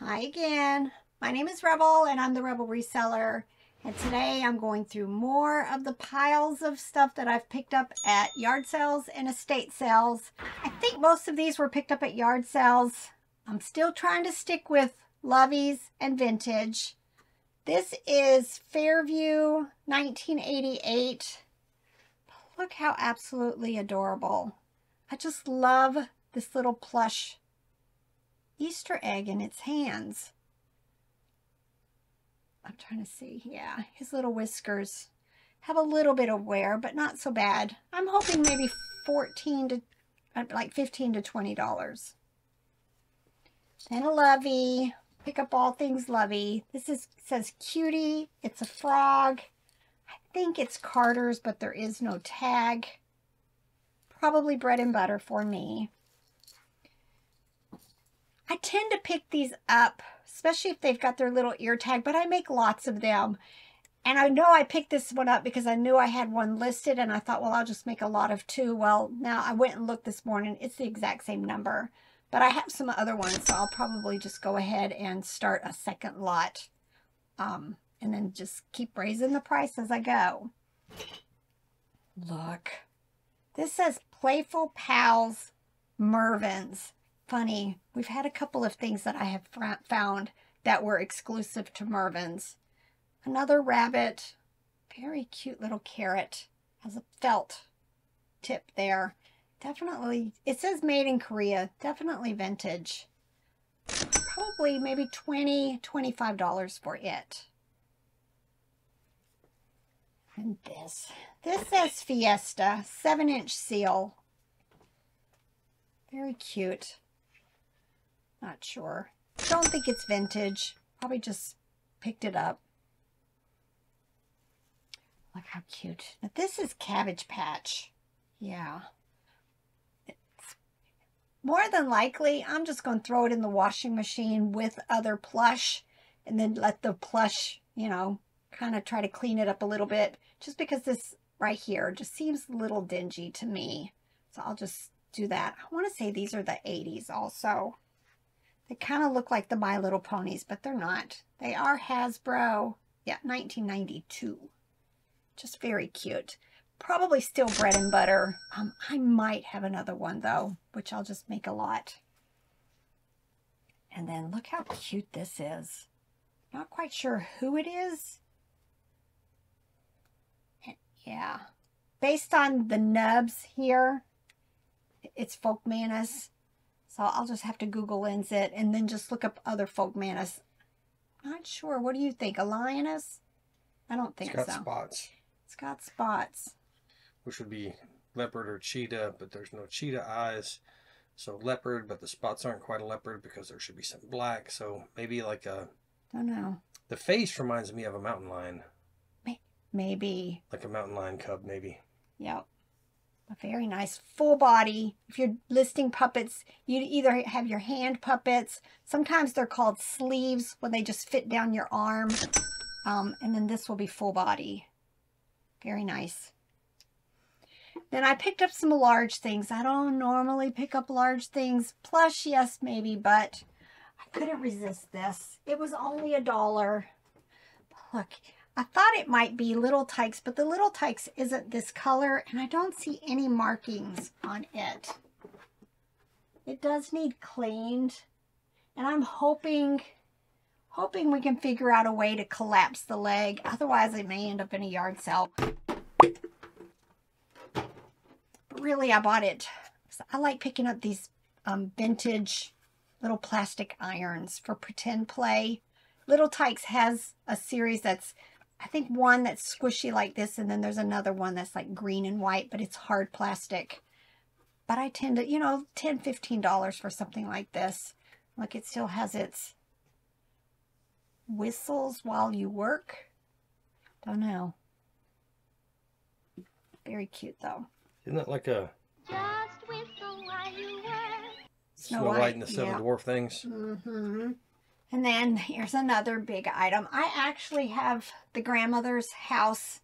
Hi again, my name is Rebel and I'm the Rebel Reseller, and today I'm going through more of the piles of stuff that I've picked up at yard sales and estate sales. I think most of these were picked up at yard sales. I'm still trying to stick with lovies and vintage. This is Fairview 1988. Look how absolutely adorable. I just love this little plush Easter egg in its hands. I'm trying to see. Yeah, his little whiskers have a little bit of wear, but not so bad. I'm hoping maybe $15 to $20. Then a lovey. Pick up all things lovey. This is says cutie. It's a frog. I think it's Carter's, but there is no tag. Probably bread and butter for me. I tend to pick these up, especially if they've got their little ear tag, but I make lots of them. And I know I picked this one up because I knew I had one listed and I thought, well, I'll just make a lot of two. Well, now I went and looked this morning. It's the exact same number, but I have some other ones. So I'll probably just go ahead and start a second lot and then just keep raising the price as I go. Look, this says Playful Pals Mervyn's. Funny, we've had a couple of things that I have found that were exclusive to Mervyn's. Another rabbit, very cute little carrot, has a felt tip there. Definitely, it says made in Korea, definitely vintage. Probably maybe $20, $25 for it. And this says Fiesta, 7-inch seal. Very cute. Not sure. Don't think it's vintage. Probably just picked it up. Look how cute. Now this is Cabbage Patch. Yeah. It's more than likely, I'm just going to throw it in the washing machine with other plush and then let the plush, you know, kind of try to clean it up a little bit. Just because this right here just seems a little dingy to me. So I'll just do that. I want to say these are the 80s also. They kind of look like the My Little Ponies, but they're not. They are Hasbro. Yeah, 1992. Just very cute. Probably still bread and butter. I might have another one, though, which I'll just make a lot. And then look how cute this is. Not quite sure who it is. Yeah. Based on the nubs here, it's Folkmanis. So I'll just have to Google lens it and then just look up other Folkmanis. Not sure. What do you think? A lioness? I don't think so. It's got spots. It's got spots. Which would be leopard or cheetah, but there's no cheetah eyes. So leopard, but the spots aren't quite a leopard because there should be some black. So maybe like a... I don't know. The face reminds me of a mountain lion. Maybe. Like a mountain lion cub, maybe. Yep. A very nice full body. If you're listing puppets, you either have your hand puppets. Sometimes they're called sleeves when they just fit down your arm. And then this will be full body. Very nice. Then I picked up some large things. I don't normally pick up large things. Plush, yes, maybe, but I couldn't resist this. It was only $1. Look. I thought it might be Little Tykes, but the Little Tykes isn't this color, and I don't see any markings on it. It does need cleaned, and I'm hoping we can figure out a way to collapse the leg. Otherwise, it may end up in a yard sale. But really, I bought it. I like picking up these vintage little plastic irons for pretend play. Little Tykes has a series that's... I think one that's squishy like this, and then there's another one that's like green and white, but it's hard plastic. But I tend to, you know, $10, $15 for something like this. Look, it still has its whistles while you work. Don't know. Very cute, though. Isn't that like a... Just whistle while you work. Snow White and the Seven Dwarf Things? Mm-hmm. And then here's another big item. I actually have the grandmother's house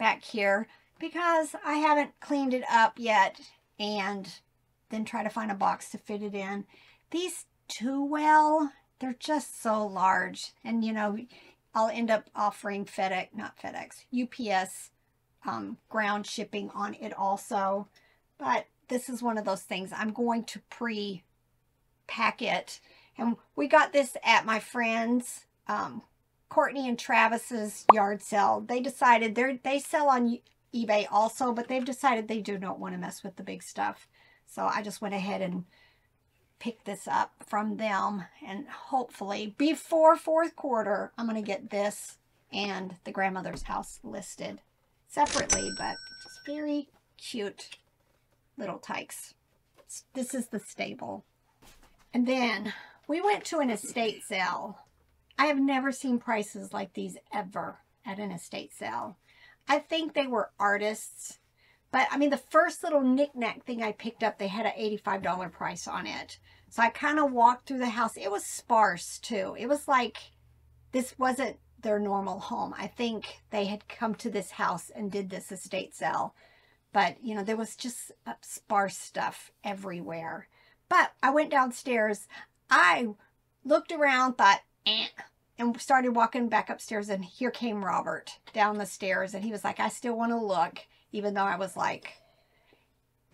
back here because I haven't cleaned it up yet and then try to find a box to fit it in. These two well They're just so large. And, you know, I'll end up offering FedEx, not FedEx, UPS ground shipping on it also. But this is one of those things. I'm going to pre-pack it. And we got this at my friend's, Courtney and Travis's yard sale. They decided they sell on eBay also, but they've decided they do not want to mess with the big stuff. So I just went ahead and picked this up from them, and hopefully before fourth quarter, I'm going to get this and the grandmother's house listed separately, but it's very cute Little Tykes. This is the stable. And then we went to an estate sale. I have never seen prices like these ever at an estate sale. I think they were artists, but I mean, the first little knickknack thing I picked up, they had an $85 price on it. So I kind of walked through the house. It was sparse too. It was like, this wasn't their normal home. I think they had come to this house and did this estate sale, but you know, there was just sparse stuff everywhere. But I went downstairs, I looked around, thought, and started walking back upstairs, and here came Robert down the stairs, and he was like, I still want to look, even though I was like,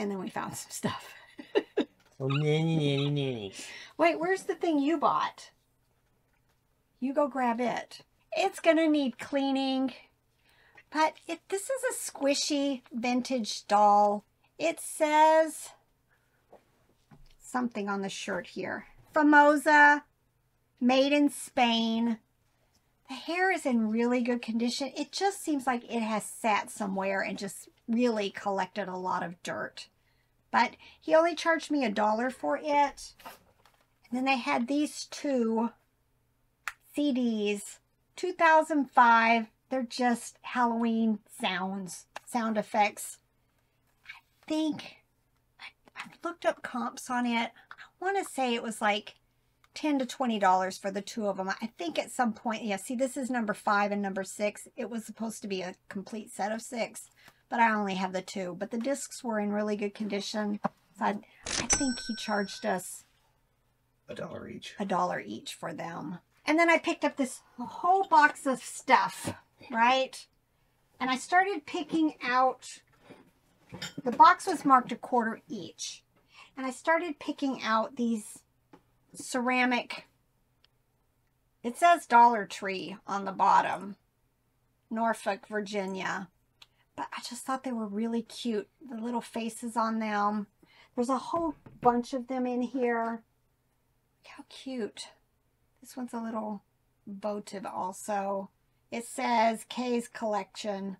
and then we found some stuff. Oh, nanny, nanny, nanny. Wait, where's the thing you bought? You go grab it. It's going to need cleaning, but this is a squishy vintage doll. It says something on the shirt here. Famosa. Made in Spain. The hair is in really good condition. It just seems like it has sat somewhere and just really collected a lot of dirt. But he only charged me $1 for it. And then they had these two CDs, 2005. They're just Halloween sounds, sound effects. I think I looked up comps on it. I want to say it was like $10 to $20 for the two of them. I think at some point, yeah, see, this is number 5 and number 6. It was supposed to be a complete set of 6, but I only have the 2. But the discs were in really good condition. So I think he charged us $1 each. $1 each for them. And then I picked up this whole box of stuff, right? And I started picking out, the box was marked $25 each. And I started picking out these ceramic, it says Dollar Tree on the bottom, Norfolk, Virginia, but I just thought they were really cute, the little faces on them. There's a whole bunch of them in here. Look how cute. This one's a little votive also. It says Kay's Collection,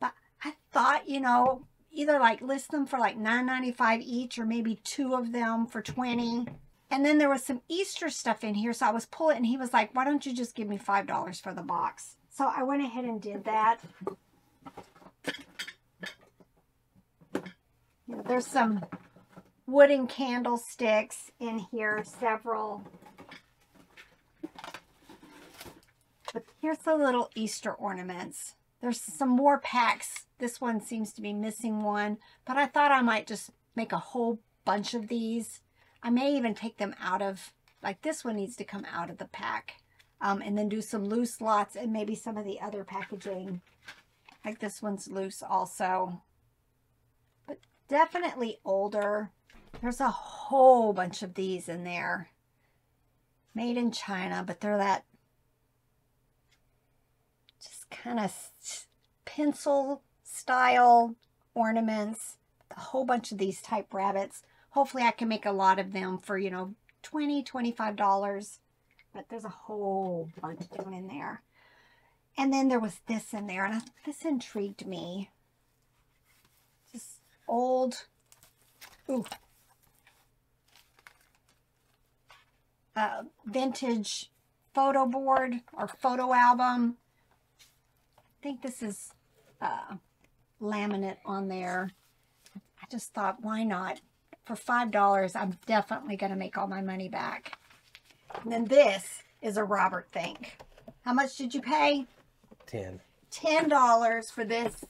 but I thought, you know, either like list them for like $9.95 each, or maybe two of them for $20. And then there was some Easter stuff in here. So I was pulling, and he was like, why don't you just give me $5 for the box? So I went ahead and did that. You know, there's some wooden candlesticks in here, several. But here's the little Easter ornaments. There's some more packs. This one seems to be missing one, but I thought I might just make a whole bunch of these. I may even take them out of, like this one needs to come out of the pack, and then do some loose lots and maybe some of the other packaging. Like this one's loose also, but definitely older. There's a whole bunch of these in there. Made in China, but they're that just kind of pencil style ornaments, a whole bunch of these type rabbits. Hopefully I can make a lot of them for, you know, $20, $25, but there's a whole bunch down in there. And then there was this in there, and this intrigued me. This old, ooh, vintage photo board or photo album. I think this is laminate on there. I just thought, why not? For $5, I'm definitely going to make all my money back. And then this is a Robert thing. How much did you pay? $10 for this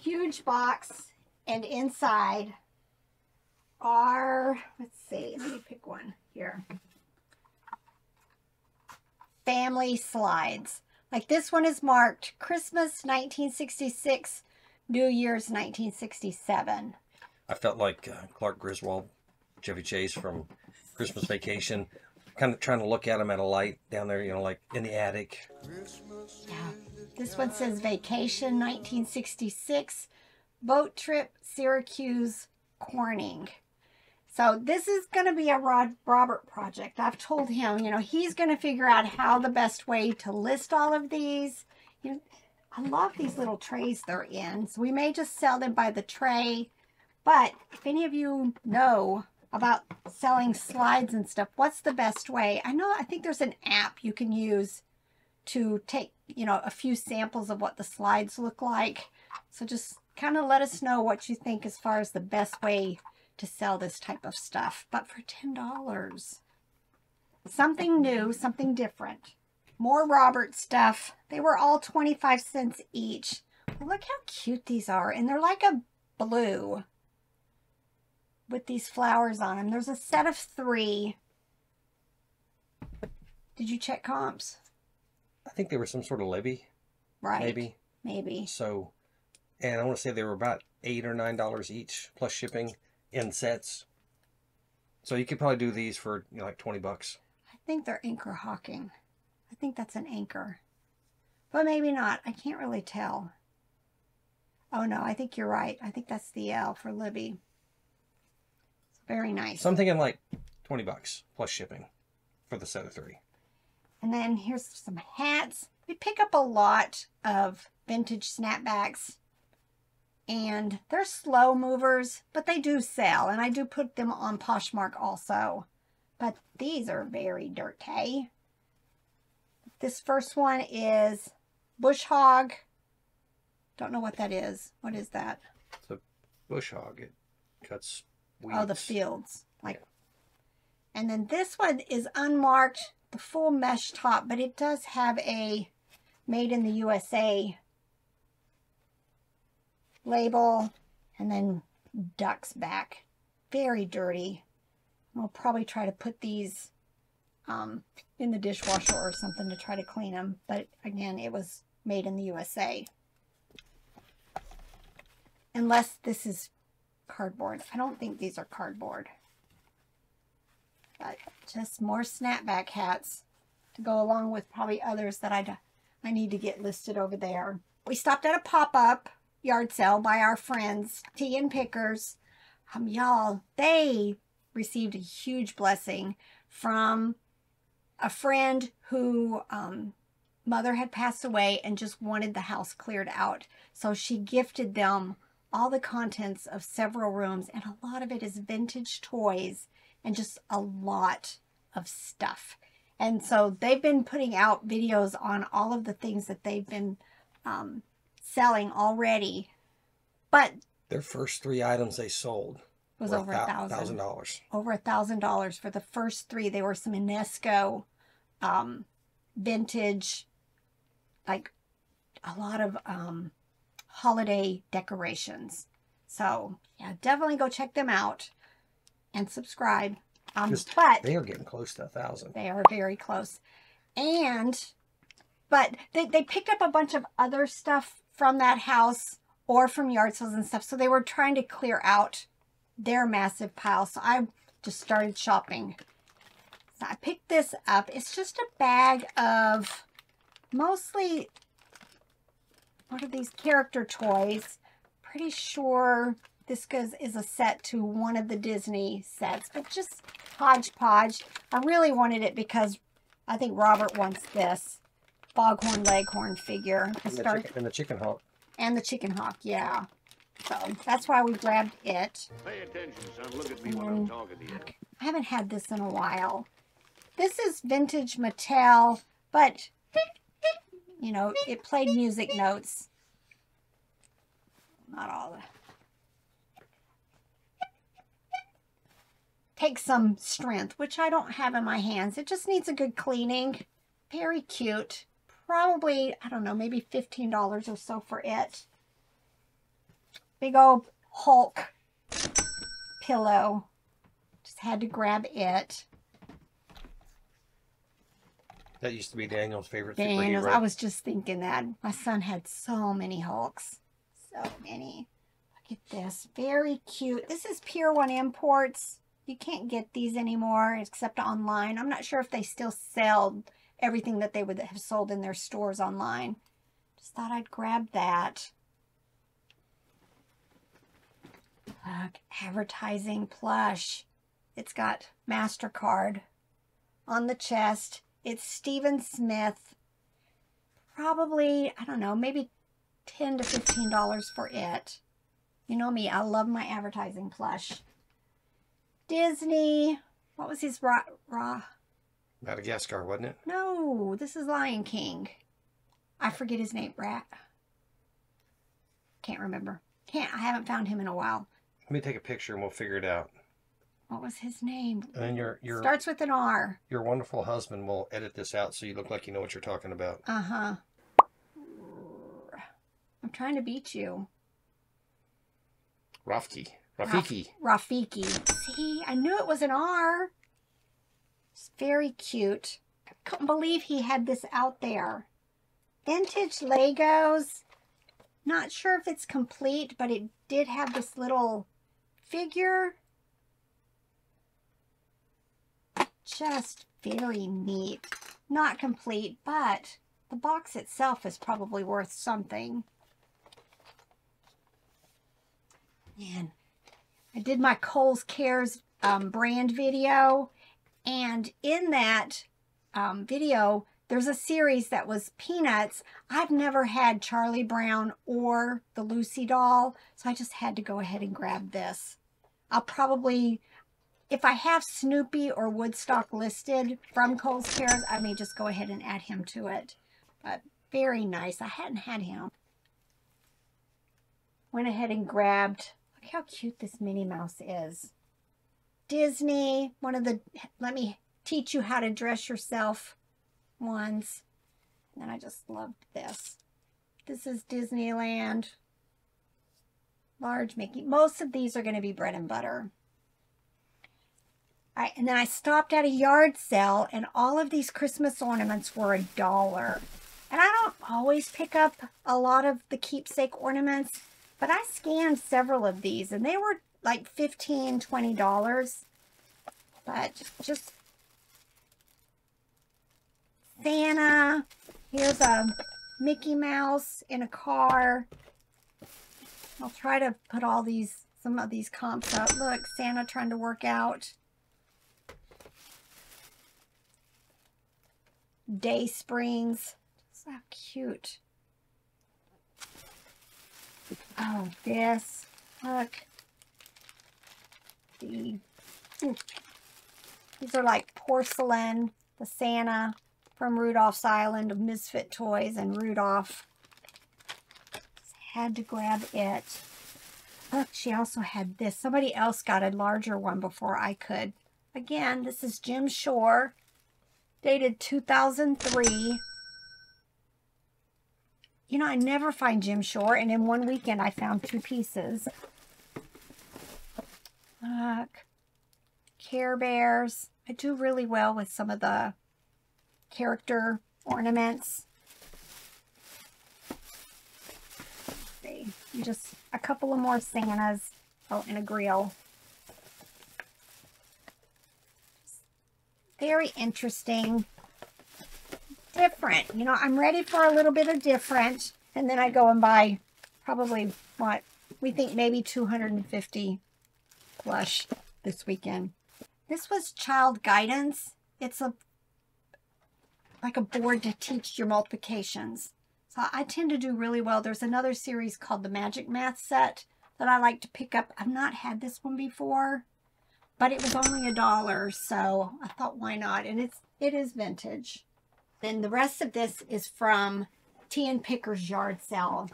huge box, and inside are, let's see, let me pick one here. family slides. Like this one is marked Christmas 1966, New Year's 1967. I felt like Clark Griswold, Chevy Chase from Christmas Vacation, kind of trying to look at him at a light down there, you know, like in the attic. Yeah. This one says Vacation 1966, Boat Trip, Syracuse, Corning. So this is going to be a Robert project. I've told him, you know, he's going to figure out how the best way to list all of these. You know, I love these little trays they're in. So we may just sell them by the tray. But if any of you know about selling slides and stuff, what's the best way? I know, I think there's an app you can use to take, you know, a few samples of what the slides look like. So just kind of let us know what you think as far as the best way to sell this type of stuff, but for $10. Something new, something different. More Robert stuff. They were all 25 cents each. Look how cute these are. And they're like a blue with these flowers on them. There's a set of 3. Did you check comps? I think they were some sort of Libby. Right. Maybe. So, and I want to say they were about $8 or $9 each plus shipping. In sets. So you could probably do these for, you know, like $20. I think they're anchor hocking. I think that's an anchor. But maybe not. I can't really tell. Oh no, I think you're right. I think that's the L for Libby. It's very nice. So I'm thinking like $20 plus shipping for the set of 3. And then here's some hats. We pick up a lot of vintage snapbacks. And they're slow movers, but they do sell. And I do put them on Poshmark also. But these are very dirty. This first one is Bush Hog. Don't know what that is. What is that? It's a bush hog. It cuts weeds. Oh, the fields. Like. Yeah. And then this one is unmarked, the full mesh top, but it does have a Made in the USA label, and then duck's back. Very dirty. We'll probably try to put these in the dishwasher or something to try to clean them. But again, it was made in the USA. Unless this is cardboard. I don't think these are cardboard. But just more snapback hats to go along with probably others that I need to get listed over there. We stopped at a pop-up yard sale by our friends Tea and Pickers. Y'all, they received a huge blessing from a friend who mother had passed away and just wanted the house cleared out. So she gifted them all the contents of several rooms, and a lot of it is vintage toys and just a lot of stuff. And so they've been putting out videos on all of the things that they've been selling already, but their first 3 items they sold was over $1,000. Over $1,000 for the first 3. They were some Inesco vintage, like a lot of holiday decorations. So yeah, definitely go check them out and subscribe. But they are getting close to 1,000. They are very close, but they picked up a bunch of other stuff from that house or from yard sales and stuff. So they were trying to clear out their massive pile. So I just started shopping. So I picked this up. It's just a bag of mostly, what are these character toys? Pretty sure this is a set to one of the Disney sets, but just hodgepodge. I really wanted it because I think Robert wants this Foghorn Leghorn figure. And the Chicken Hawk. And the Chicken Hawk, yeah. So that's why we grabbed it. Pay attention, son. Look at me when I'm talking to you. I haven't had this in a while. This is vintage Mattel, but, you know, it played music notes. Not all that. Takes some strength, which I don't have in my hands. It just needs a good cleaning. Very cute. Probably, I don't know, maybe $15 or so for it. Big old Hulk pillow. Just had to grab it. That used to be Daniel's favorite superhero. Daniel's, I was just thinking that. My son had so many Hulks. So many. Look at this. Very cute. This is Pier 1 Imports. You can't get these anymore except online. I'm not sure if they still sell everything that they would have sold in their stores online. Just thought I'd grab that. Advertising plush. It's got MasterCard on the chest. It's Stephen Smith. Probably, I don't know, maybe $10 to $15 for it. You know me, I love my advertising plush. Disney. What was his Madagascar, wasn't it? No, this is Lion King. I forget his name. Can't remember. I haven't found him in a while. Let me take a picture and we'll figure it out. What was his name? And your starts with an R. Your wonderful husband will edit this out so you look like you know what you're talking about. Uh-huh. I'm trying to beat you. Rafiki. See, I knew it was an R. It's very cute. I couldn't believe he had this out there. Vintage Legos. Not sure if it's complete, but it did have this little figure. Just very neat. Not complete, but the box itself is probably worth something. And I did my Kohl's Cares brand video, and in that video, there's a series that was Peanuts. I've never had Charlie Brown or the Lucy doll, so I just had to go ahead and grab this. I'll probably, if I have Snoopy or Woodstock listed from Kohl's Cares, I may just go ahead and add him to it. But very nice. I hadn't had him. Went ahead and grabbed, look how cute this Minnie Mouse is. Disney, one of the, let me teach you how to dress yourself ones. And I just loved this. This is Disneyland. Large Mickey. Most of these are going to be bread and butter. And then I stopped at a yard sale, and all of these Christmas ornaments were $1. And I don't always pick up a lot of the keepsake ornaments, but I scanned several of these, and they were like $15, $20. But just Santa. Here's a Mickey Mouse in a car. I'll try to put all these, some of these comps up. Look, Santa trying to work out. Day Springs. So cute. Oh, this. Look. These are like porcelain. The Santa from Rudolph's Island of Misfit Toys and Rudolph. Just had to grab it. Look, she also had this. Somebody else got a larger one before I could. Again, this is Jim Shore, dated 2003. You know, I never find Jim Shore, and in one weekend I found two pieces. Look, Care Bears. I do really well with some of the character ornaments. Just a couple of more Santas. Oh, and a grill. Very interesting. Different. You know, I'm ready for a little bit of different. And then I go and buy probably what we think maybe 250 plush this weekend. This was Child Guidance. It's a like a board to teach your multiplications. So I tend to do really well. There's another series called the Magic Math Set that I like to pick up. I've not had this one before, but it was only $1, so I thought, why not? And it is vintage. Then the rest of this is from T and Picker's yard sale.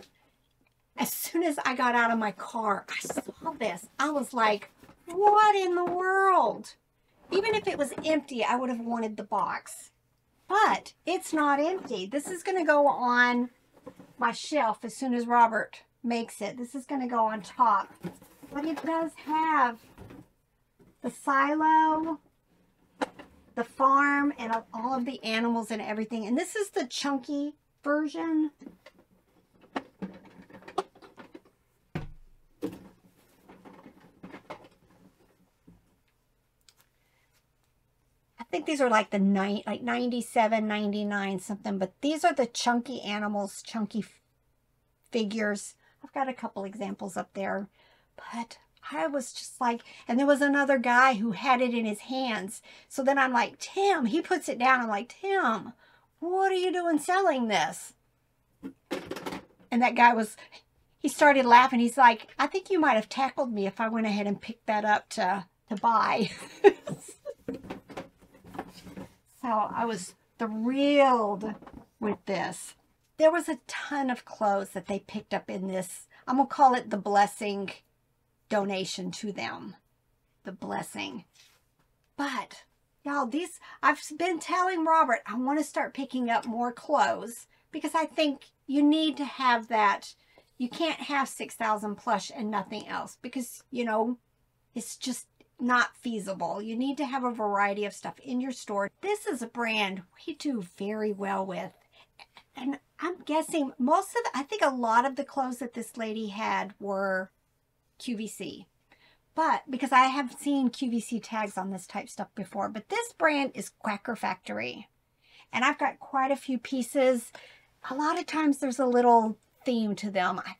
As soon as I got out of my car, I saw this. I was like, what in the world? Even if it was empty, I would have wanted the box. But it's not empty. This is going to go on my shelf as soon as Robert makes it. This is going to go on top. But it does have the silo. the farm and of all of the animals and everything. And this is the chunky version. I think these are like the $97.99 something, but these are the chunky animals, chunky figures. I've got a couple examples up there, but I was just like, and there was another guy who had it in his hands. So then I'm like, Tim, he puts it down. I'm like, Tim, what are you doing selling this? And that guy was, he started laughing. He's like, I think you might have tackled me if I went ahead and picked that up to buy. So I was thrilled with this. There was a ton of clothes that they picked up in this. I'm going to call it the blessing donation to them, the blessing. But y'all, these, I've been telling Robert, I want to start picking up more clothes because I think you need to have that. You can't have 6,000 plush and nothing else because, you know, it's just not feasible. You need to have a variety of stuff in your store. This is a brand we do very well with. And I'm guessing most of, I think a lot of the clothes that this lady had were QVC, but because I have seen QVC tags on this type stuff before, but this brand is Quacker Factory, and I've got quite a few pieces. A lot of times there's a little theme to them. It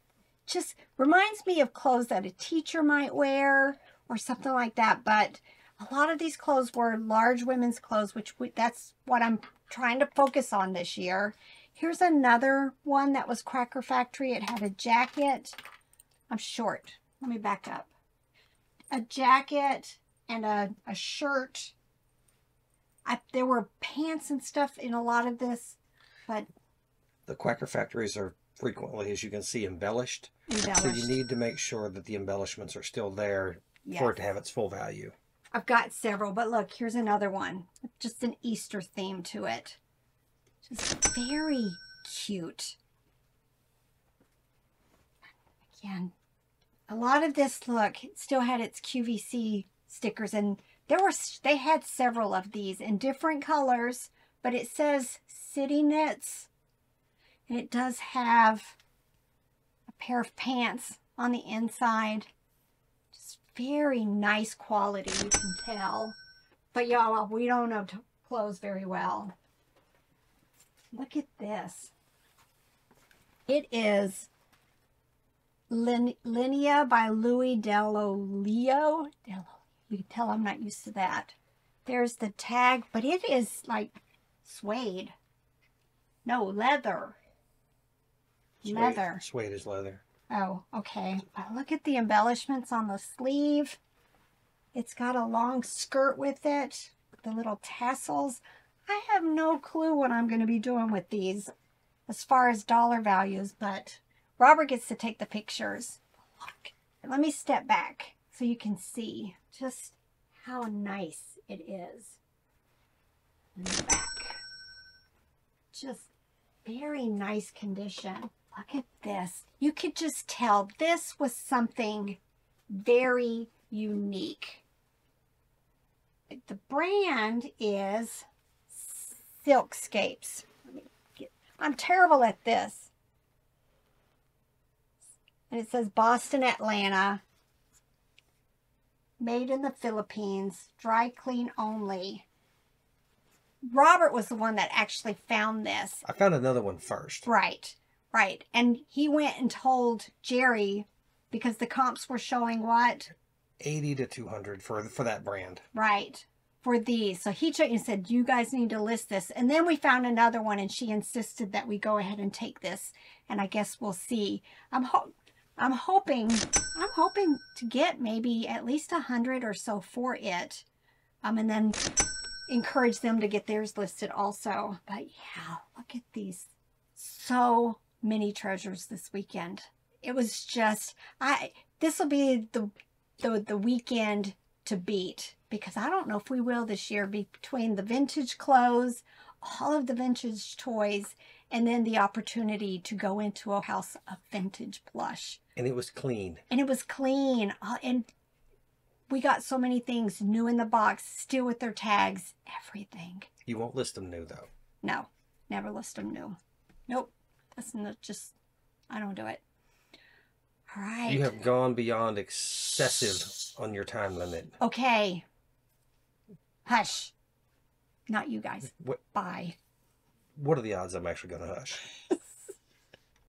just reminds me of clothes that a teacher might wear or something like that, but a lot of these clothes were large women's clothes, which that's what I'm trying to focus on this year. Here's another one that was Quacker Factory. It had a jacket. I'm short. Let me back up. A jacket and a shirt. There were pants and stuff in a lot of this, but the Quacker Factories are frequently, as you can see, embellished. So you need to make sure that the embellishments are still there for it to have its full value. I've got several, but look, here's another one. Just an Easter theme to it. Just very cute. Again, a lot of this, look, it still had its QVC stickers, and they had several of these in different colors, but it says City Knits, and it does have a pair of pants on the inside. Just very nice quality, you can tell. But y'all, we don't know clothes very well. Look at this. It is Linea by Louis Delolio. You can tell I'm not used to that. There's the tag, but it is like suede. No, leather. Suede. Leather. Suede is leather. Oh, okay. But look at the embellishments on the sleeve. It's got a long skirt with it. The little tassels. I have no clue what I'm going to be doing with these as far as dollar values, but Robert gets to take the pictures. Look, let me step back so you can see just how nice it is in the back. Just very nice condition. Look at this. You could just tell this was something very unique. The brand is Silkscapes. I'm terrible at this. And it says Boston, Atlanta, made in the Philippines, dry clean only. Robert was the one that actually found this. I found another one first. Right, right. And he went and told Jerry because the comps were showing what? 80 to 200 for that brand. Right, for these. So he checked and said, you guys need to list this. And then we found another one and she insisted that we go ahead and take this. And I guess we'll see. I'm hoping to get maybe at least 100 or so for it, and then encourage them to get theirs listed also. But yeah, look at these. So many treasures this weekend. It was just, this will be the weekend to beat, because I don't know if we will this year, between the vintage clothes, all of the vintage toys, and then the opportunity to go into a house of vintage plush. And it was clean. And it was clean. And We got so many things new in the box, still with their tags, everything. You won't list them new, though. No, never list them new. Nope. That's not just, I don't do it. All right. You have gone beyond excessive on your time limit. Okay. Hush. Not you guys. What? Bye. What are the odds I'm actually going to hush?